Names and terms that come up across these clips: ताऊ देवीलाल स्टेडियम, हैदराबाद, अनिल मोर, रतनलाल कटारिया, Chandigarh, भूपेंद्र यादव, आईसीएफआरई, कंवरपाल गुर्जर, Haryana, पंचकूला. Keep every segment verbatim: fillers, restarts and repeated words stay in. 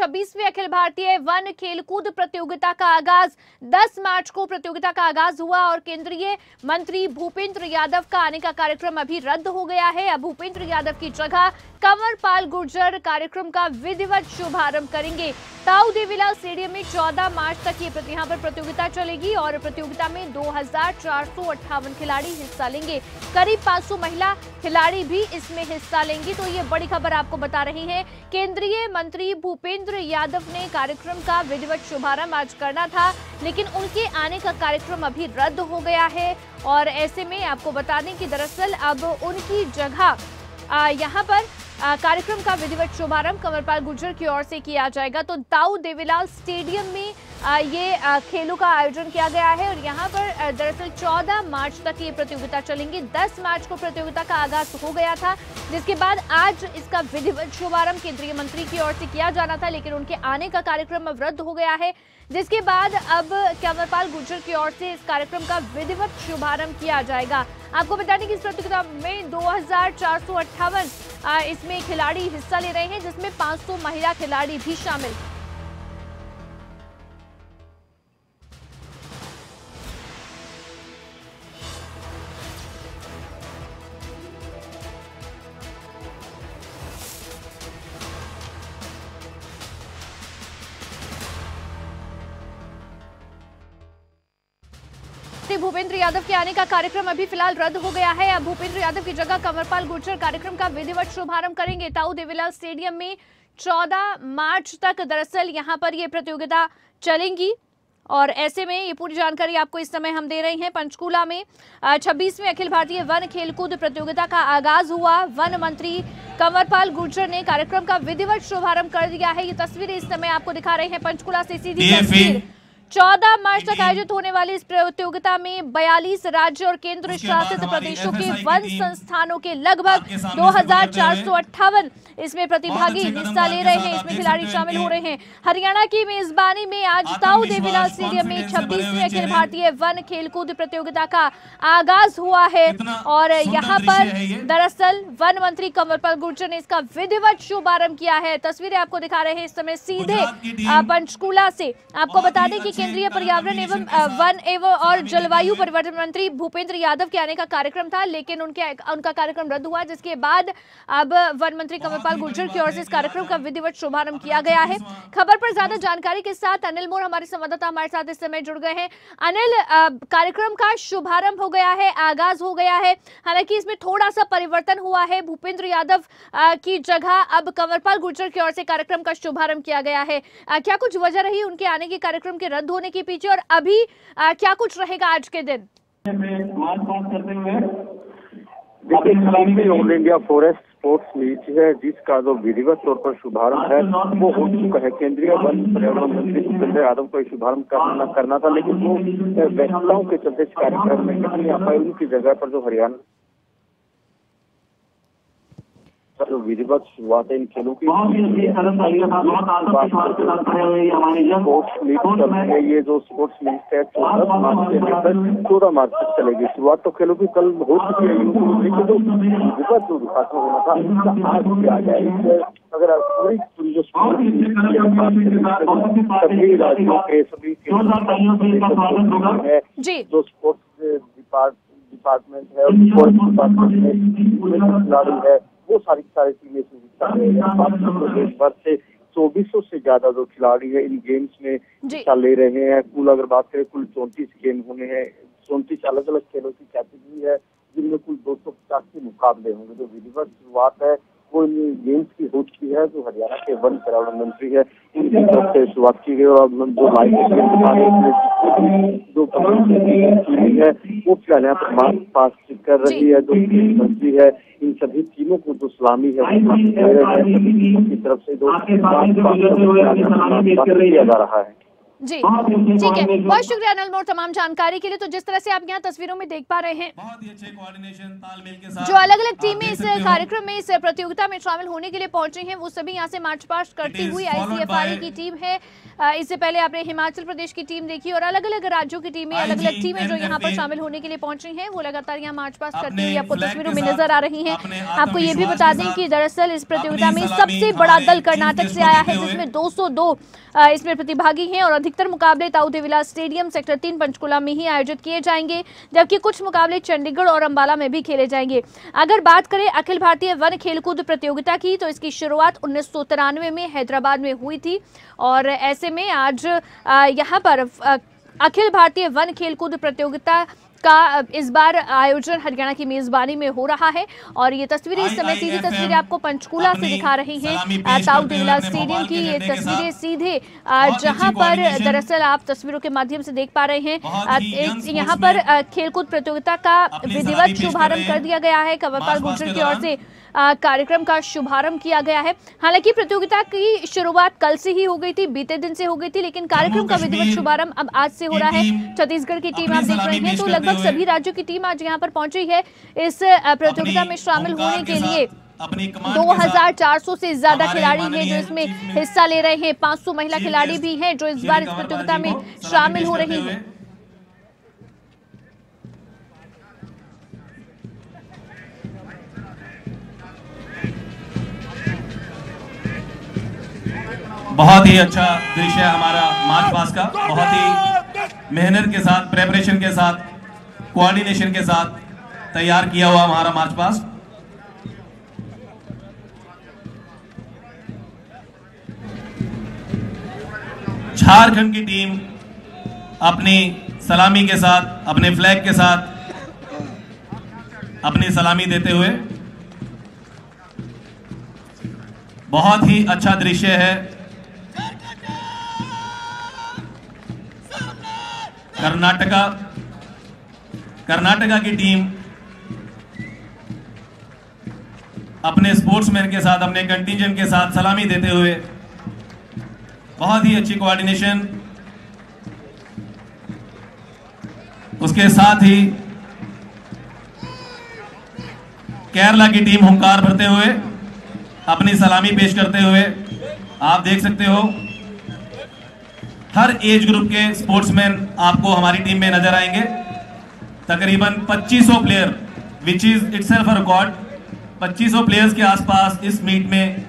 छब्बीसवीं Akhil Bharatiya one खेलकूद प्रतियोगिता का आगाज दस मार्च को प्रतियोगिता का आगाज हुआ और केंद्रीय मंत्री भूपेंद्र यादव का आने का कार्यक्रम अभी रद्द हो गया है। अब भूपेंद्र यादव की जगह कंवरपाल गुर्जर कार्यक्रम का विधिवत शुभारंभ करेंगे। ताऊ देवीलाल स्टेडियम में चौदह मार्च तक ये यहाँ पर प्रतियोगिता चलेगी और प्रतियोगिता में दो हजार चार सौ अट्ठावन खिलाड़ी हिस्सा लेंगे। करीब पांच सौ महिला खिलाड़ी भी इसमें हिस्सा लेंगी। तो ये बड़ी खबर आपको बता रही है, केंद्रीय मंत्री भूपेंद्र यादव ने कार्यक्रम का विधिवत शुभारंभ आज करना था, लेकिन उनके आने का कार्यक्रम अभी रद्द हो गया है। और ऐसे में आपको बता दें कि दरअसल अब उनकी जगह यहाँ पर कार्यक्रम का विधिवत शुभारंभ कंवरपाल गुर्जर की ओर से किया जाएगा। तो ताऊ देवीलाल स्टेडियम में ये खेलों का आयोजन किया गया है और यहाँ पर दरअसल चौदह मार्च तक ये प्रतियोगिता चलेंगी। दस मार्च को प्रतियोगिता का आगाज हो गया था, जिसके बाद आज इसका विधिवत शुभारंभ केंद्रीय मंत्री की ओर से किया जाना था, लेकिन उनके आने का कार्यक्रम अब रद्द हो गया है, जिसके बाद अब कंवरपाल गुर्जर की ओर से इस कार्यक्रम का विधिवत शुभारंभ किया जाएगा। आपको बता दें कि इस प्रतियोगिता में दो हजार चार सौ अट्ठावन इसमें खिलाड़ी हिस्सा ले रहे हैं, जिसमें पांच सौ महिला खिलाड़ी भी शामिल हैं। भूपेंद्र यादव के आने का कार्यक्रम अभी फिलहाल रद्द हो गया है। अब भूपेंद्र यादव की जगह कंवरपाल गुर्जर कार्यक्रम का विधिवत शुभारंभ करेंगे। ताऊ देवीलाल स्टेडियम में चौदह मार्च तक दरअसल यहां पर यह प्रतियोगिता चलेंगी और ऐसे में ये पूरी जानकारी आपको इस समय हम दे रहे हैं। पंचकूला में छब्बीसवीं अखिल भारतीय वन खेलकूद प्रतियोगिता का आगाज हुआ। वन मंत्री कंवरपाल गुर्जर ने कार्यक्रम का विधिवत शुभारंभ कर दिया है। ये तस्वीरें इस समय आपको दिखा रहे हैं पंचकूला से। सीधी तस्वीर चौदह मार्च तक आयोजित होने वाली इस प्रतियोगिता में बयालीस राज्य और केंद्र शासित प्रदेशों के वन संस्थानों के लगभग दो हजार चार सौ अट्ठावन इसमें प्रतिभागी हिस्सा ले रहे हैं, इसमें खिलाड़ी शामिल हो रहे हैं। हरियाणा की मेजबानी में आज ताऊ देवीलाल स्टेडियम में छब्बीसवीं अखिल भारतीय वन खेलकूद प्रतियोगिता का आगाज हुआ है और यहाँ पर दरअसल वन मंत्री कंवरपाल गुर्जर ने इसका विधिवत शुभारंभ किया है। तस्वीरें आपको दिखा रहे हैं इस समय सीधे पंचकूला से। आपको बता दें कि केंद्रीय पर्यावरण एवं वन एवं और जलवायु परिवर्तन मंत्री भूपेंद्र यादव के आने का कार्यक्रम था, लेकिन उनके उनका कार्यक्रम रद्द हुआ, जिसके बाद अब वन मंत्री कंवरपाल गुर्जर की ओर से इस कार्यक्रम का विधिवत शुभारंभ किया गया है। खबर पर ज्यादा जानकारी के साथ अनिल मोर हमारे संवाददाता हमारे साथ इस समय जुड़ गए हैं। अनिल, कार्यक्रम का शुभारंभ हो गया है, आगाज हो गया है, हालांकि इसमें थोड़ा सा परिवर्तन हुआ है। भूपेंद्र यादव की जगह अब कंवरपाल गुर्जर की ओर से कार्यक्रम का शुभारंभ किया गया है। क्या कुछ वजह रही उनके आने के कार्यक्रम के रद्द होने के पीछे और अभी आ, क्या कुछ रहेगा आज के दिन? आज बात करते हुए all India forest sports meet है, जिसका जो विधिवत तौर पर शुभारंभ है वो हो चुका है। केंद्रीय वन पर्यावरण मंत्री भूपेंद्र यादव को शुभारंभ करना करना था, लेकिन वो व्यस्तताओं के चलते इस कार्यक्रम में नहीं आ पाए। उनकी जगह पर जो हरियाणा जो विधिवत शुरुआत है इन खेलों की, स्पोर्ट्स मीट ये जो स्पोर्ट्स मीट है चौदह मार्च से लेकर चौदह मार्च तक चलेगी। शुरुआत तो खेलों की कल हो चुकी है, लेकिन जो विधिवत जो उद्घाटन होना था उसका आज भी आ जाए। अगर पूरी जो सभी राज्यों के सभी जो स्पोर्ट्स डिपार्टमेंट है और स्पोर्ट्स डिपार्टमेंट है वो सारी सारी टीमें हिस्सा ले रही हैं। देश भर से चौबीस सौ से ज्यादा जो खिलाड़ी है इन गेम्स में हिस्सा ले रहे हैं। कुल अगर बात करें कुल चौंतीस गेम होने हैं, चौंतीस अलग अलग खेलों की कैटेगरी है, जिनमें कुल दो सौ पचासी मुकाबले होंगे। जो विधिवत शुरुआत है वो इन गेम्स की हो चुकी है। जो हरियाणा के वन पर्यावरण मंत्री है उनकी तरफ से शुरुआत की गई और अब जो लाइव जो है वो फिलहाल यहाँ पर पास कर रही है। जो मंत्री है इन सभी टीमों को जो सलामी है उनकी तरफ से जो किया जा रहा है। जी ठीक है, बहुत शुक्रिया अनिल मोर तमाम जानकारी के लिए। तो जिस तरह से आप यहाँ तस्वीरों में देख पा रहे हैं बहुत ही अच्छे कोऑर्डिनेशन तालमेल के साथ जो अलग अलग टीमें इस कार्यक्रम में इस प्रतियोगिता में शामिल होने के लिए पहुंची हैं वो सभी यहाँ से मार्च पास्ट करती हुई आईसीएफआरई की टीम है। इससे पहले आपने हिमाचल प्रदेश की टीम देखी और अलग अलग राज्यों की टीमें, अलग अलग टीमें जो यहाँ पर शामिल होने के लिए पहुंची है वो लगातार यहाँ मार्च पास्ट करती हुई आपको तस्वीरों में नजर आ रही है। आपको ये भी बता दें की दरअसल इस प्रतियोगिता में सबसे बड़ा दल कर्नाटक से आया है जिसमें दो सौ दो इसमें प्रतिभागी हैं और अधिकतर मुकाबले ताऊ देवीलाल स्टेडियम सेक्टर तीन पंचकुला में ही आयोजित किए जाएंगे, जबकि कुछ मुकाबले चंडीगढ़ और अंबाला में भी खेले जाएंगे। अगर बात करें अखिल भारतीय वन खेलकूद प्रतियोगिता की तो इसकी शुरुआत उन्नीस सौ तिरानवे में हैदराबाद में हुई थी और ऐसे में आज यहाँ पर अखिल भारतीय वन खेलकूद प्रतियोगिता का इस बार आयोजन हरियाणा की मेजबानी में हो रहा है। और ये तस्वीरें इस समय सीधी तस्वीरें आपको पंचकूला से दिखा रही हैं, ताऊ देवीलाल स्टेडियम की ये तस्वीरें सीधे जहां पर दरअसल आप तस्वीरों के माध्यम से देख पा रहे हैं। यहां पर खेलकूद प्रतियोगिता का विधिवत शुभारंभ कर दिया गया है, कंवरपाल गुर्जर की ओर से कार्यक्रम का शुभारंभ किया गया है। हालांकि प्रतियोगिता की शुरुआत कल से ही हो गई थी, बीते दिन से हो गई थी, लेकिन कार्यक्रम का विधिवत शुभारंभ अब आज से हो रहा है। छत्तीसगढ़ की टीम आप देख रहे हैं, तो लगभग सभी राज्यों की टीम आज यहां पर पहुंची है इस प्रतियोगिता में शामिल होने के लिए। दो हज़ार चार सौ से ज्यादा खिलाड़ी हैं जो इसमें हिस्सा ले रहे हैं, पाँच सौ महिला खिलाड़ी भी हैं जो इस बार इस प्रतियोगिता में शामिल हो रही हैं। बहुत ही अच्छा दृश्य है हमारा मार्च पास्ट का, बहुत ही मेहनत के साथ, प्रेपरेशन के साथ, कोऑर्डिनेशन के साथ तैयार किया हुआ हमारा मार्च पास्ट। झारखंड की टीम अपनी सलामी के साथ, अपने फ्लैग के साथ अपनी सलामी देते हुए, बहुत ही अच्छा दृश्य है। कर्नाटका कर्नाटका की टीम अपने स्पोर्ट्समैन के साथ, अपने कंटिजेंट के साथ सलामी देते हुए, बहुत ही अच्छी कोऑर्डिनेशन। उसके साथ ही केरला की टीम हुंकार भरते हुए अपनी सलामी पेश करते हुए, आप देख सकते हो हर एज ग्रुप के स्पोर्ट्समैन आपको हमारी टीम में नजर आएंगे। तकरीबन पच्चीस सौ player, which is itself a record, पच्चीस सौ प्लेयर्स के आसपास इस मीट में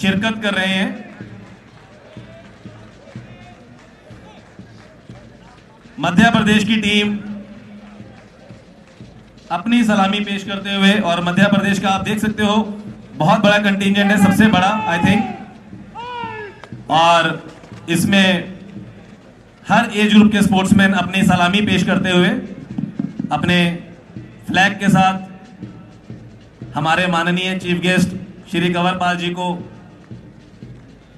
शिरकत कर रहे हैं। मध्य प्रदेश की टीम अपनी सलामी पेश करते हुए, और मध्य प्रदेश का आप देख सकते हो बहुत बड़ा कंटिजेंट है, सबसे बड़ा आई थिंक, और इसमें हर एज ग्रुप के स्पोर्ट्समैन अपनी सलामी पेश करते हुए अपने फ्लैग के साथ हमारे माननीय चीफ गेस्ट श्री कंवरपाल जी को,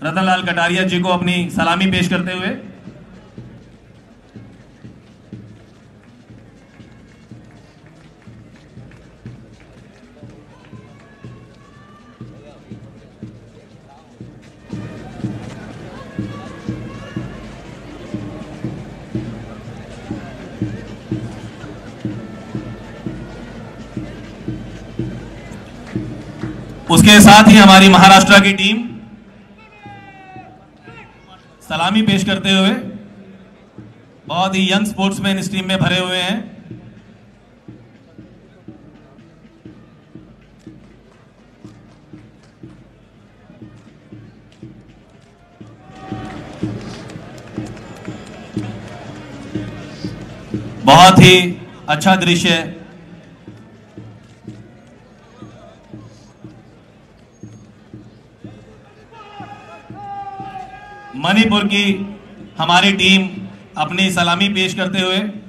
रतनलाल कटारिया जी को अपनी सलामी पेश करते हुए। उसके साथ ही हमारी महाराष्ट्र की टीम सलामी पेश करते हुए, बहुत ही यंग स्पोर्ट्समैन इस टीम में भरे हुए हैं। बहुत ही अच्छा दृश्य है। मणिपुर की हमारी टीम अपनी सलामी पेश करते हुए